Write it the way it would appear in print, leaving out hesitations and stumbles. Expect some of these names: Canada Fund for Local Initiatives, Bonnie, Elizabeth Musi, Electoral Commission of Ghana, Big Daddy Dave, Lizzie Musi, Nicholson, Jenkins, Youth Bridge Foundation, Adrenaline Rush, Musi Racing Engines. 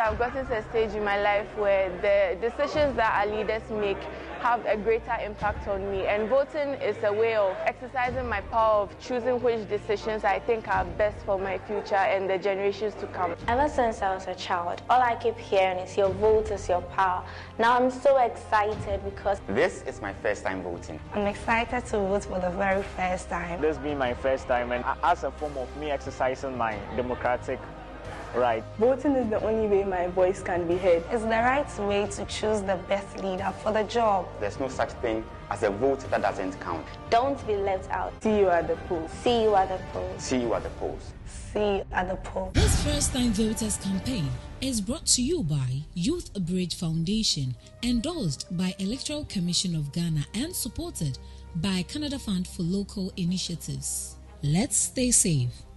I've gotten to a stage in my life where the decisions that our leaders make have a greater impact on me, and voting is a way of exercising my power of choosing which decisions I think are best for my future and the generations to come. Ever since I was a child, all I keep hearing is your vote is your power. Now I'm so excited because this is my first time voting. I'm excited to vote for the very first time. This being my first time, and as a form of me exercising my democratic right. Voting is the only way my voice can be heard. It's the right way to choose the best leader for the job. There's no such thing as a vote that doesn't count. Don't be left out. See you at the polls. See you at the polls. See you at the polls. See you at the polls. This First Time Voters campaign is brought to you by Youth Bridge Foundation, endorsed by Electoral Commission of Ghana and supported by Canada Fund for Local Initiatives. Let's stay safe.